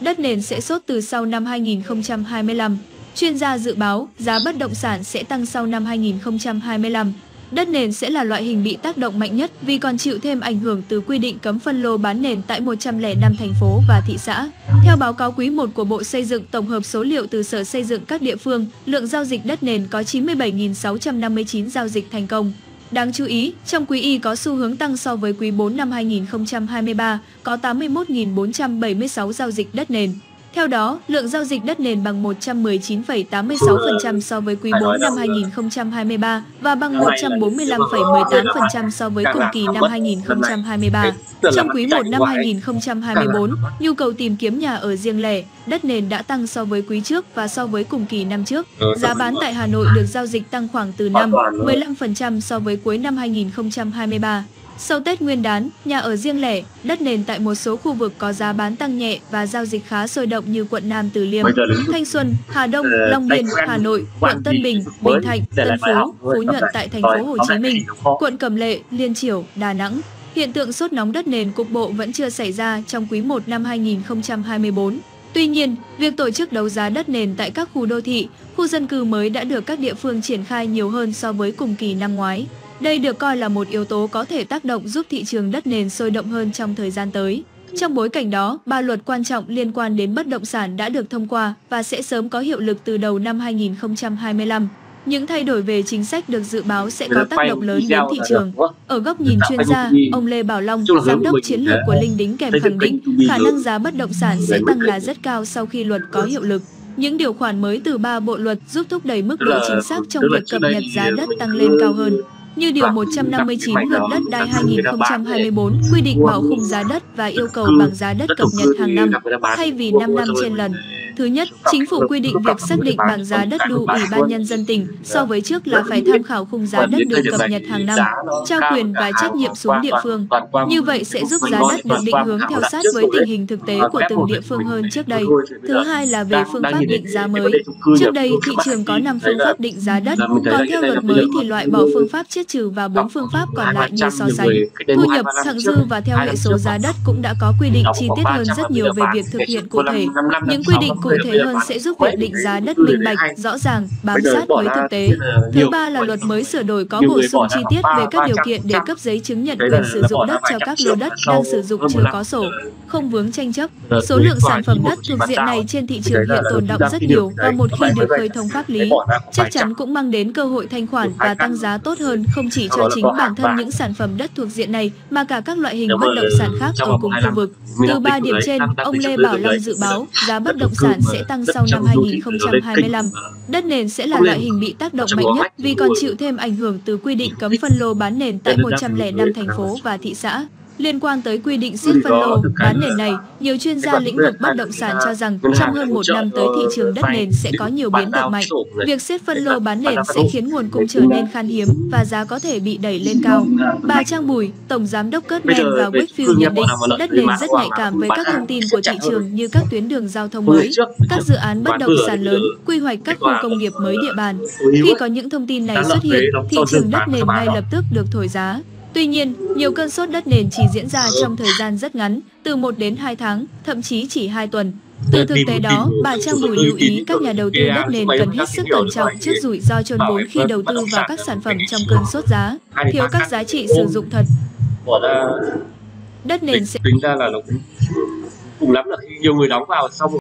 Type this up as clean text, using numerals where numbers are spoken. Đất nền sẽ sốt từ sau năm 2025. Chuyên gia dự báo giá bất động sản sẽ tăng sau năm 2025. Đất nền sẽ là loại hình bị tác động mạnh nhất vì còn chịu thêm ảnh hưởng từ quy định cấm phân lô bán nền tại 105 thành phố và thị xã. Theo báo cáo quý 1 của Bộ Xây dựng tổng hợp số liệu từ Sở Xây dựng các địa phương, lượng giao dịch đất nền có 97.659 giao dịch thành công. Đáng chú ý, trong quý Y có xu hướng tăng so với quý 4 năm 2023, có 81.476 giao dịch đất nền. Theo đó, lượng giao dịch đất nền bằng 119,86% so với quý 4 năm 2023 và bằng 145,18% so với cùng kỳ năm 2023. Trong quý 1 năm 2024, nhu cầu tìm kiếm nhà ở riêng lẻ, đất nền đã tăng so với quý trước và so với cùng kỳ năm trước. Giá bán tại Hà Nội được giao dịch tăng khoảng từ 5–15% so với cuối năm 2023. Sau Tết Nguyên đán, nhà ở riêng lẻ, đất nền tại một số khu vực có giá bán tăng nhẹ và giao dịch khá sôi động như quận Nam Từ Liêm, Thanh Xuân, Hà Đông, Long Biên, Hà Nội, quận Tân Bình, Bình Thạnh, Tân Phú, Phú Nhuận tại thành phố Hồ Chí Minh, quận Cẩm Lệ, Liên Chiểu, Đà Nẵng. Hiện tượng sốt nóng đất nền cục bộ vẫn chưa xảy ra trong quý 1 năm 2024. Tuy nhiên, việc tổ chức đấu giá đất nền tại các khu đô thị, khu dân cư mới đã được các địa phương triển khai nhiều hơn so với cùng kỳ năm ngoái. Đây được coi là một yếu tố có thể tác động giúp thị trường đất nền sôi động hơn trong thời gian tới. Trong bối cảnh đó, 3 luật quan trọng liên quan đến bất động sản đã được thông qua và sẽ sớm có hiệu lực từ đầu năm 2025. Những thay đổi về chính sách được dự báo sẽ có tác động lớn đến thị trường. Ở góc nhìn chuyên gia, ông Lê Bảo Long, giám đốc chiến lược của Linh Đính kèm khẳng định khả năng giá bất động sản sẽ tăng là rất cao sau khi luật có hiệu lực. Những điều khoản mới từ 3 bộ luật giúp thúc đẩy mức độ chính xác trong việc cập nhật giá đất tăng lên cao hơn. Như Điều 159 Luật Đất Đai 2024 quy định bảo khung giá đất và yêu cầu bảng giá đất cập nhật hàng năm, thay vì 5 năm trên lần. Thứ nhất, Chính phủ quy định việc xác định bảng giá đất đủ Ủy ban Nhân dân tỉnh so với trước là phải tham khảo khung giá đất được cập nhật hàng năm, trao quyền và trách nhiệm xuống địa phương. Như vậy sẽ giúp giá đất được định hướng theo sát với tình hình thực tế của từng địa phương hơn trước đây. Thứ hai là về phương pháp định giá mới. Trước đây, thị trường có 5 phương pháp định giá đất, còn theo luật mới thì loại bỏ phương pháp chiết trừ và 4 phương pháp còn lại như so sánh. Thu nhập, thặng dư và theo hệ số giá đất cũng đã có quy định chi tiết hơn rất nhiều về việc thực hiện cụ thể. Những quy định cụ thể hơn sẽ giúp việc định giá đất minh bạch, rõ ràng, bám sát với thực tế. Thứ ba là luật mới sửa đổi có bổ sung chi tiết về các điều kiện để cấp giấy chứng nhận quyền sử dụng đất cho các lô đất đang sử dụng chưa có sổ, không vướng tranh chấp. Số lượng sản phẩm đất thuộc diện này trên thị trường hiện tồn đọng rất nhiều và một khi được khơi thông pháp lý, chắc chắn cũng mang đến cơ hội thanh khoản và tăng giá tốt hơn không chỉ cho chính bản thân những sản phẩm đất thuộc diện này mà cả các loại hình bất động sản khác ở cùng khu vực. Từ 3 điểm trên, ông Lê Bảo Long dự báo giá bất động sản sẽ tăng sau năm 2025. Đất nền sẽ là loại hình bị tác động mạnh nhất vì còn chịu thêm ảnh hưởng từ quy định cấm phân lô bán nền tại 105 thành phố và thị xã. Liên quan tới quy định siết phân lô bán nền này, nhiều chuyên gia lĩnh vực bất động sản cho rằng trong hơn 1 năm tới thị trường đất nền sẽ có nhiều biến động mạnh. Việc siết phân lô bán nền sẽ khiến nguồn cung trở nên khan hiếm và giá có thể bị đẩy lên cao. Bà Trang Bùi, Tổng Giám đốc Goldman và Wakefield nhận định đất nền rất nhạy cảm với các thông tin của thị trường như các tuyến đường giao thông mới, các dự án bất động sản lớn, quy hoạch các khu công nghiệp mới địa bàn. Khi có những thông tin này xuất hiện, thị trường đất nền ngay lập tức được thổi giá. Tuy nhiên, nhiều cơn sốt đất nền chỉ diễn ra trong thời gian rất ngắn, từ 1 đến 2 tháng, thậm chí chỉ 2 tuần. Từ thực tế đó, bà Trang Bùi lưu ý các nhà đầu tư đất nền cần hết sức cẩn trọng trước rủi ro chôn vốn khi đầu tư vào các sản phẩm trong cơn sốt giá, thiếu các giá trị sử dụng thật. Đất nền sẽ... Tính ra là nó cũng cùng lắm là khi nhiều người đóng vào xong